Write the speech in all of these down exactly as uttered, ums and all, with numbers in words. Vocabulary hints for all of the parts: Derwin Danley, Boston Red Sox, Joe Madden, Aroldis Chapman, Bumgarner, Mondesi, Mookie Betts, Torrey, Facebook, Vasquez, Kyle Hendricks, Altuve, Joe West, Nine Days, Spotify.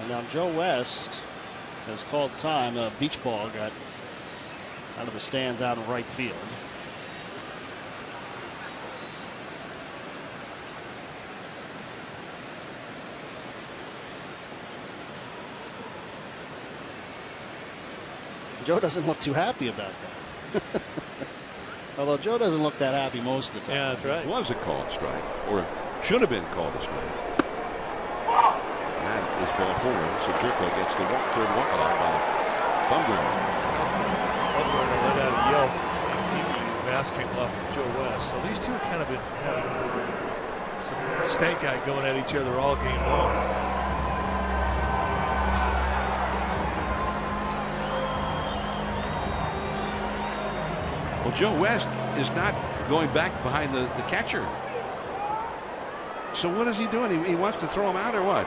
And now Joe West has called time. A beach ball got out of the stands out in right field. Joe doesn't look too happy about that. Although Joe doesn't look that happy most of the time. Yeah, that's right. It was a called strike, or should have been called a strike. Oh. And this ball forward, so Jerko gets the walk third walk out by Bumgarner. Bumgarner let out a yelp, and the mask came off of Joe West. So these two kind of been having some stank eye going at each other all game long. Well, Joe West is not going back behind the, the catcher. So what is he doing? He, he wants to throw him out or what?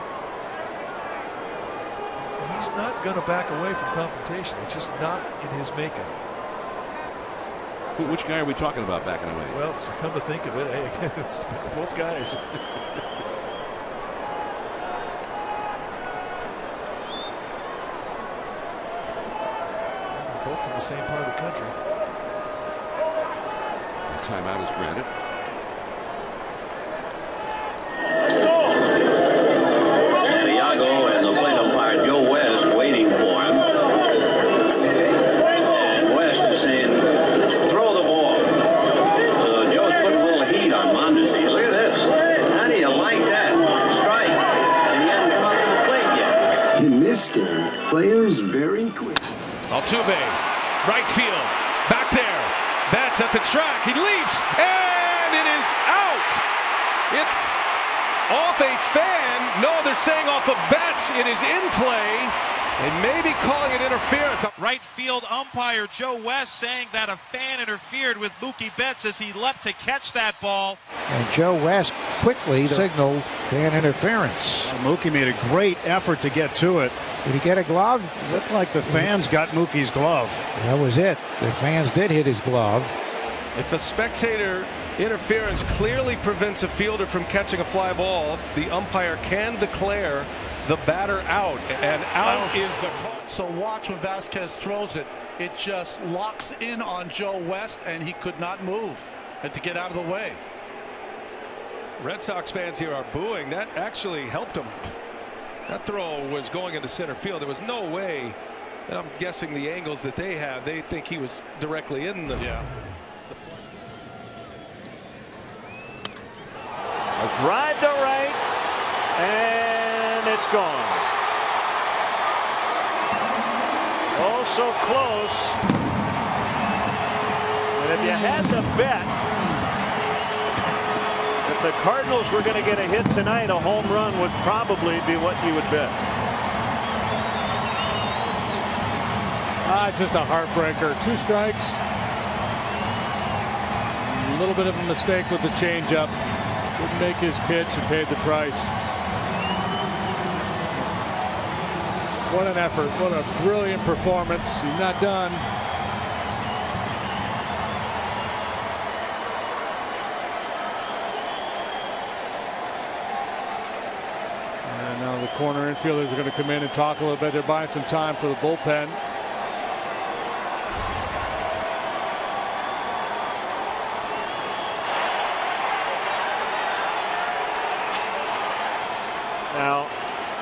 He's not going to back away from confrontation. It's just not in his makeup. Which guy are we talking about backing away? Well, come to think of it, hey, it's both guys. Both from the same part of the country. Timeout is granted. Santiago and the plate umpire Joe West waiting for him. And West is saying, throw the ball. So Joe's putting a little heat on Mondesi. Look at this. How do you like that? Strike. And he hasn't come up to the plate yet. In this game, players very quick. Altuve, right field, back there. Bats at the track. He leaps, and it is out. It's off a fan. No, they're saying off of bats. It is in play, and maybe calling it interference. Right field umpire Joe West saying that a fan interfered with Mookie Betts as he leapt to catch that ball. And Joe West quickly signaled fan interference. Well, Mookie made a great effort to get to it. Did he get a glove? It looked like the fans got Mookie's glove. That was it. The fans did hit his glove. If a spectator interference clearly prevents a fielder from catching a fly ball, the umpire can declare the batter out, and out is the call. So watch when Vasquez throws it. It just locks in on Joe West, and he could not move. Had to get out of the way. Red Sox fans here are booing. That actually helped him. That throw was going into center field. There was no way, and I'm guessing the angles that they have, they think he was directly in the. Yeah. A drive to right, and it's gone. Oh, so close. But if you had to bet that the Cardinals were going to get a hit tonight, a home run would probably be what you would bet. Ah, it's just a heartbreaker. Two strikes. A little bit of a mistake with the changeup. Didn't make his pitch and paid the price. What an effort. What a brilliant performance. He's not done. And now the corner infielders are going to come in and talk a little bit. They're buying some time for the bullpen. Now,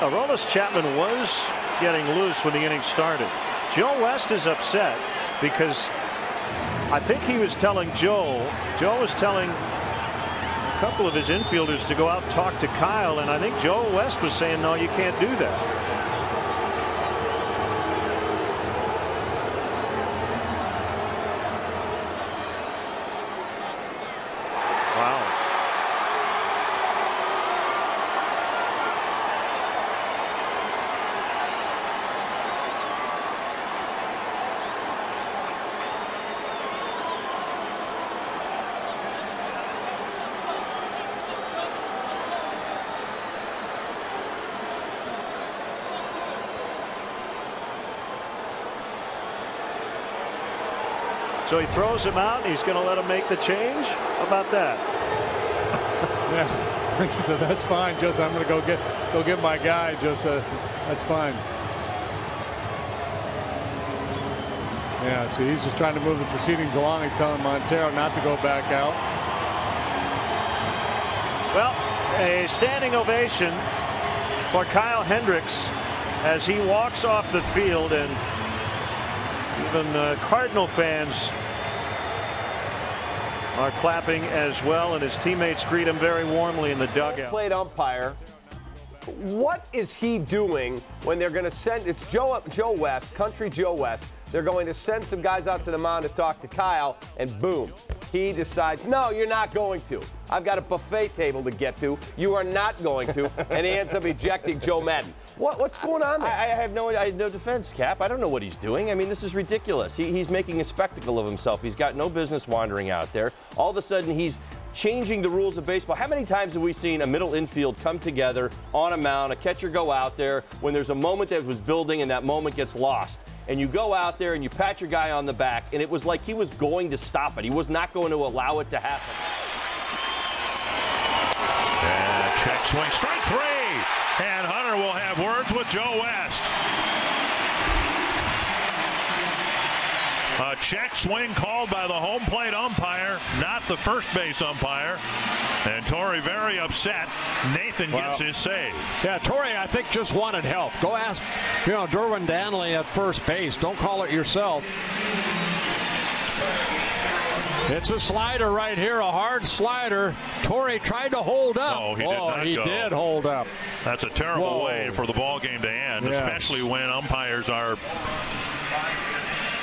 Aroldis Chapman was getting loose when the inning started. Joe West is upset because I think he was telling Joe, Joe was telling a couple of his infielders to go out and talk to Kyle, and I think Joe West was saying, no, you can't do that. Wow. So he throws him out, and he's going to let him make the change. How about that? Yeah. He said, "That's fine, just I'm going to go get go get my guy. Just uh, that's fine." Yeah, so he's just trying to move the proceedings along. He's telling Montero not to go back out. Well, a standing ovation for Kyle Hendricks as he walks off the field, and even uh, Cardinal fans are clapping as well, and his teammates greet him very warmly in the dugout. Plate umpire. What is he doing when they're going to send? It's Joe Joe West, Country Joe West. They're going to send some guys out to the mound to talk to Kyle, and boom, he decides, no, you're not going to. I've got a buffet table to get to. You are not going to, and he ends up ejecting Joe Madden. What, what's going on there? I, I have no, I have no defense, Cap. I don't know what he's doing. I mean, this is ridiculous. He, he's making a spectacle of himself. He's got no business wandering out there. All of a sudden, he's changing the rules of baseball. How many times have we seen a middle infield come together on a mound, a catcher go out there when there's a moment that was building and that moment gets lost? And you go out there and you pat your guy on the back, and it was like he was going to stop it. He was not going to allow it to happen. Yeah, check swing, strike three, and Hunter will have words with Joe West. A check swing called by the home plate umpire, not the first base umpire. And Torrey very upset. Nathan well, gets his save. Yeah, Torrey, I think, just wanted help. Go ask, you know, Derwin Danley at first base. Don't call it yourself. It's a slider right here, a hard slider. Torrey tried to hold up. No, he oh, did he go. did hold up. That's a terrible Whoa. way for the ball game to end, yes. especially when umpires are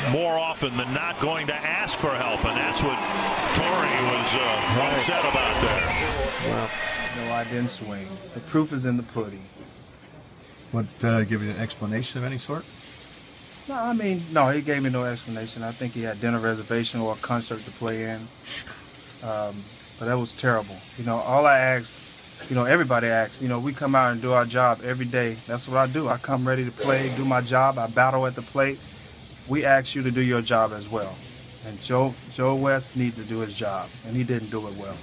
more often than not going to ask for help, and that's what Torrey was uh, upset about there. Wow. No, I didn't swing. The proof is in the pudding. What, uh, give you an explanation of any sort? No, I mean, no, he gave me no explanation. I think he had dinner reservation or a concert to play in. Um, but that was terrible. You know, all I asked, you know, everybody asks, you know, we come out and do our job every day. That's what I do. I come ready to play, do my job. I battle at the plate. We asked you to do your job as well. And Joe, Joe West needed to do his job, and he didn't do it well.